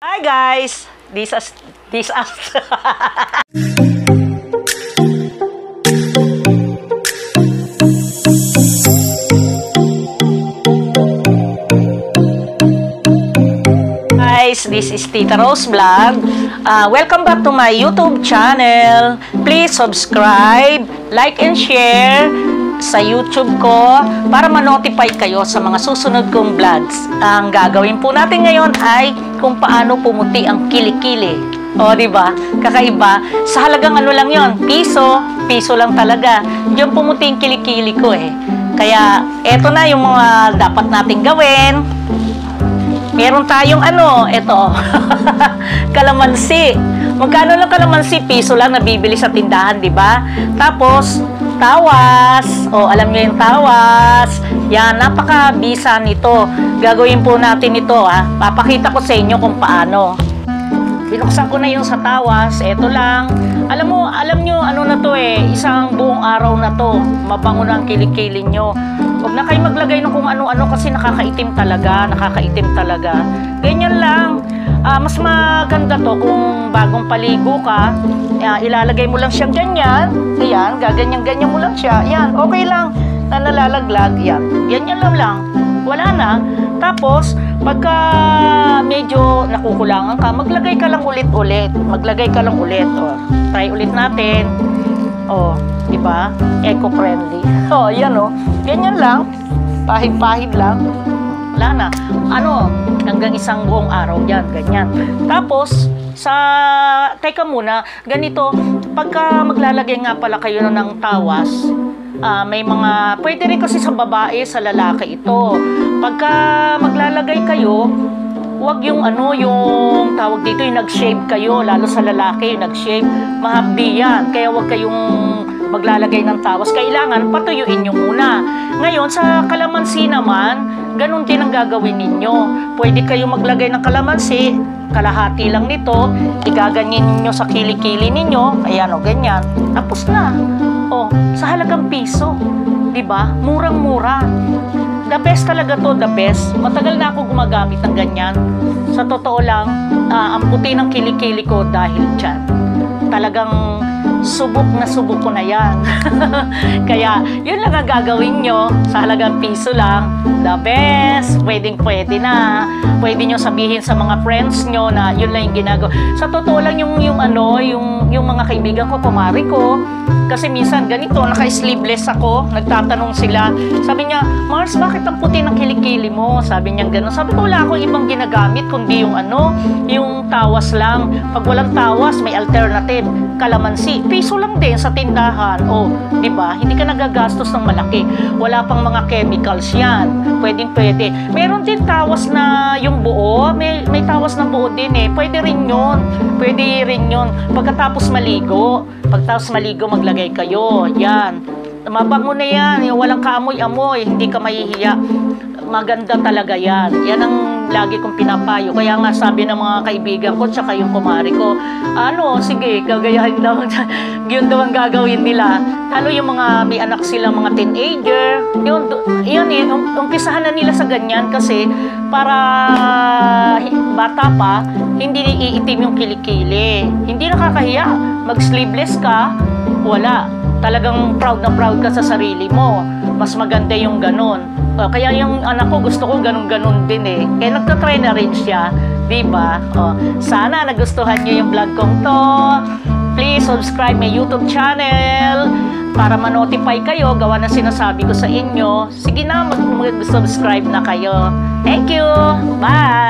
Hi guys, this is guys, this is Tita Rose Vlog. Welcome back to my YouTube channel. Please subscribe, like and share sa YouTube ko para ma-notify kayo sa mga susunod kong vlogs. Ang gagawin po natin ngayon ay kung paano pumuti ang kilikili. O, diba? Kakaiba. Sa halagang ano lang yon, piso. Piso lang talaga. Diyan pumuti ang kilikili ko eh. Kaya, eto na yung mga dapat natin gawin. Meron tayong ano, eto. Kalamansi. Magkano lang kalamansi? Piso lang nabibili sa tindahan, diba? Tapos, tawas. O, alam nyo yung tawas. Yan, napaka-bisa nito. Gagawin po natin ito, ha. Papakita ko sa inyo kung paano. Binuksan ko na yung sa tawas. Ito lang. Alam mo, alam nyo, ano na to eh. Isang buong araw na to. Mabango na ang kilikili nyo. Huwag na kayo maglagay ng kung ano-ano kasi nakakaitim talaga. Nakakaitim talaga. Ganyan lang. Mas maganda to kung bagong paligo ka, ilalagay mo lang siyang ganyan. Ayan, gaganyan-ganyan mo lang siya. Ayan, okay lang na nalalaglag. Ayan, ganyan lang. Wala na. Tapos, pagka medyo nakukulangan ka, maglagay ka lang ulit-ulit. Maglagay ka lang ulit. O, try ulit natin. O, diba? Eco-friendly. O, ayan o. Ganyan lang. Pahid-pahid lang. Wala na. Ano, hanggang isang buong araw yan, ganyan. Tapos, teka muna, ganito, pagka maglalagay nga pala kayo ng tawas, may mga, pwede rin kasi sa babae, sa lalaki ito. Pagka maglalagay kayo, huwag yung ano, yung tawag dito, yung nag-shave kayo, lalo sa lalaki, yung nag-shave, mahapdi yan. Kaya huwag kayong maglalagay ng tawas. Kailangan patuyuin nyo muna. Ngayon, sa kalamansi naman, ganun din ang gagawin ninyo. Pwede kayo maglagay ng kalamansi, kalahati lang nito, igaganyan ninyo sa kilikili ninyo, ayan o, ganyan. Tapos na. O, sa halagang piso. Diba? Murang-mura. The best talaga to, the best. Matagal na ako gumagamit ng ganyan. Sa totoo lang, ang puti ng kilikili ko dahil dyan. Talagang subok na subok ko na yan. Kaya, yun lang ang gagawin nyo. Sa halagang piso lang. The best. Pwedeng-pwede na. Pwede nyo sabihin sa mga friends nyo na yun lang yung ginagawa. Sa totoo lang yung ano, yung mga kaibigan ko, kumari ko. Kasi minsan ganito, naka-sleeveless ako. Nagtatanong sila. Sabi niya, Mars, bakit ang puti ng kilikili mo? Sabi niya gano'n. Sabi ko, wala akong ibang ginagamit kundi yung ano, yung tawas lang. Pag walang tawas, may alternative. Kalamansi. Piso lang din sa tindahan. O, di ba? Hindi ka nagagastos ng malaki. Wala pang mga chemicals yan. Pwedeng-pwede. Meron din tawas na yung buo. May tawas na buo din eh. Pwede rin yun. Pwede rin yun. Pagkatapos maligo, maglagay kayo. Yan. Mabango na yan. Walang kaamoy-amoy. Hindi ka mahihiya. Maganda talaga yan. Yan ang lagi kong pinapayo. Kaya nga sabi ng mga kaibigan ko tsaka yung kumari ko, ano, sige, gagayahin daw. Yun daw ang gagawin nila. Lalo yung mga may anak sila, mga teenager. Yun eh, umpisahan na nila sa ganyan kasi para bata pa, hindi iitim yung kilikili. Hindi nakakahiya. Mag-sleeveless ka, wala. Talagang proud na proud ka sa sarili mo. Mas maganda yung ganun. Kaya yung anak ko, gusto ko ganun-ganun din eh. Kaya nagtatry na rin siya. Diba? O, sana nagustuhan nyo yung vlog kong to. Please subscribe my YouTube channel para ma-notify kayo. Gawa na sinasabi ko sa inyo. Sige na, mag-subscribe na kayo. Thank you! Bye!